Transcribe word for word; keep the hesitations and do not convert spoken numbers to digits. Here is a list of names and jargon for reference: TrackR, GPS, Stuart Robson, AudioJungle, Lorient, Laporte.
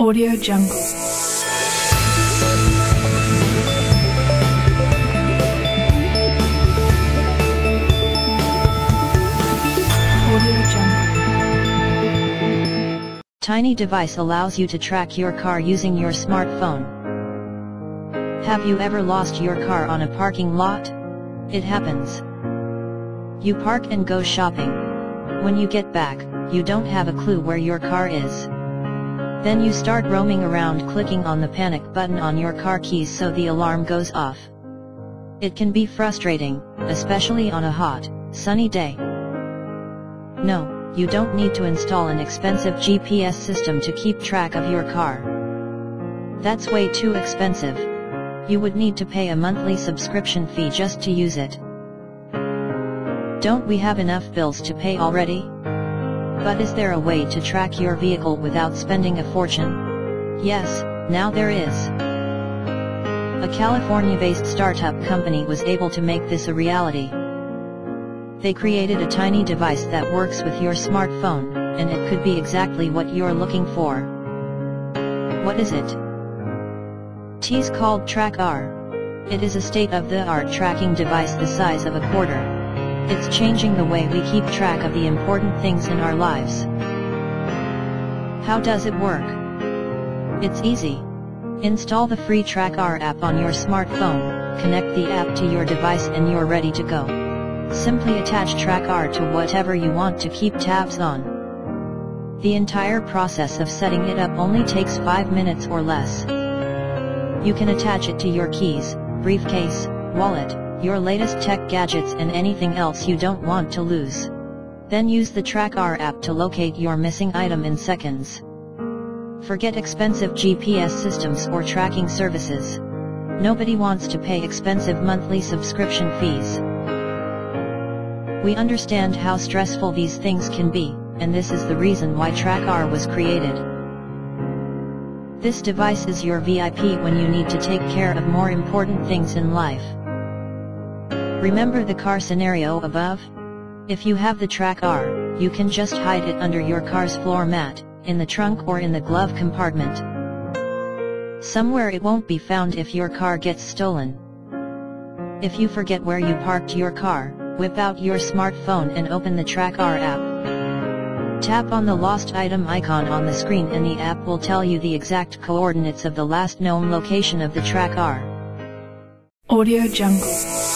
AudioJungle. Tiny device allows you to track your car using your smartphone. Have you ever lost your car on a parking lot? It happens. You park and go shopping. When you get back, you don't have a clue where your car is. Then you start roaming around, clicking on the panic button on your car keys so the alarm goes off. It can be frustrating, especially on a hot, sunny day. No. You don't need to install an expensive G P S system to keep track of your car. That's way too expensive. You would need to pay a monthly subscription fee just to use it. Don't we have enough bills to pay already? But is there a way to track your vehicle without spending a fortune? Yes, now there is. A California-based startup company was able to make this a reality. They created a tiny device that works with your smartphone, and it could be exactly what you're looking for. What is it? It's called TrackR. It is a state-of-the-art tracking device the size of a quarter. It's changing the way we keep track of the important things in our lives. How does it work? It's easy. Install the free TrackR app on your smartphone, connect the app to your device, and you're ready to go. Simply attach TrackR to whatever you want to keep tabs on. The entire process of setting it up only takes five minutes or less. You can attach it to your keys, briefcase, wallet, your latest tech gadgets, and anything else you don't want to lose. Then use the TrackR app to locate your missing item in seconds. Forget expensive G P S systems or tracking services. Nobody wants to pay expensive monthly subscription fees. We understand how stressful these things can be, and this is the reason why TrackR was created. This device is your V I P when you need to take care of more important things in life. Remember the car scenario above? If you have the TrackR, you can just hide it under your car's floor mat, in the trunk, or in the glove compartment. Somewhere it won't be found if your car gets stolen. If you forget where you parked your car, whip out your smartphone and open the TrackR app. Tap on the lost item icon on the screen and the app will tell you the exact coordinates of the last known location of the TrackR. AudioJungle.